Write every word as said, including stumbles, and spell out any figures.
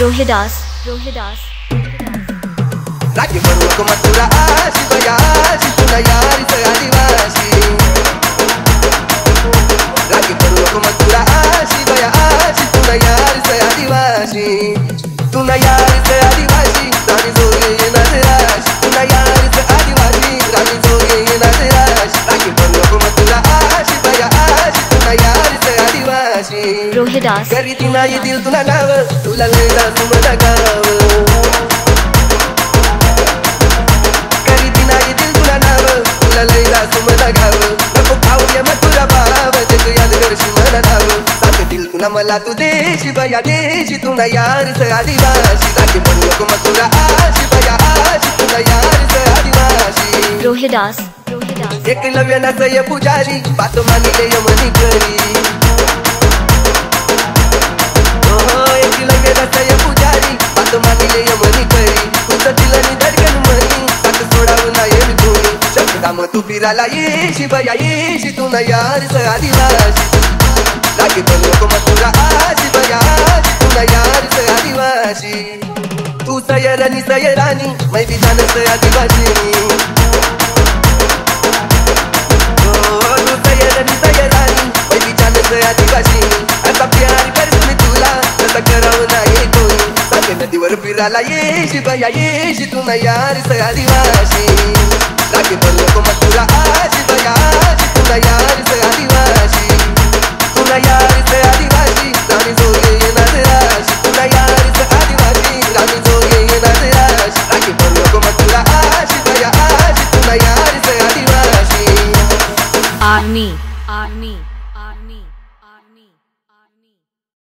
रोहिदास रोहिदास राजपुर को मथुरा आसी बयासी सुना यारी से आदिवासी राजपुर को मथुरा आसी बयासी सुना यारी से आदिवासी सुना यारी से आदिवासी रानी जोगी ना तेरास सुना यारी से आदिवासी रानी जोगी ना तेरास राजपुर को मथुरा आसी बयासी सुना यारी से आदिवासी रोहिदास करी दिना ये दिल तुला नाव तुला लेना तुमरा गाव मला तू देश बया देश तू ना यार से आदिवासी राजपुर को मथुरा आसी बया आसी तू ना यार से आदिवासी रोहिदास रोहिदास एक लव्य ना सय पुजारी बात मानी ले यमनी करी ओ एक लव्य ना सय पुजारी बात मानी ले यमनी करी तू तो दिलनी धड़कन मनी बात सोडाव ना ये गोरी चकदा म तू फिराला येशी बया येशी तू ना यार से आदिवासी राजपुर को मथुरा आसी बयासी तू ना यार से आदिवासी तू सयरनी सयरानी मैं भी जान से आदिवासी ओ तू सयरनी सयरानी मैं भी जान से आदिवासी ऐसा प्यार कर मैं तुला ऐसा कराऊ ना ये कोई साके नदीवर फिराला येशी बया येशी तू ना यार से आदिवासी राजपुर को मथुरा आसी बयासी तू ना यार से आदिवासी तू ना यार से आदिवासी रानी जोगी ना तेरास तू ना यार से आदिवासी रानी जोगी ना तेरास राजपुर को मथुरा आसी बयासी तू ना यार से आदिवासी आर्मी आर्मी।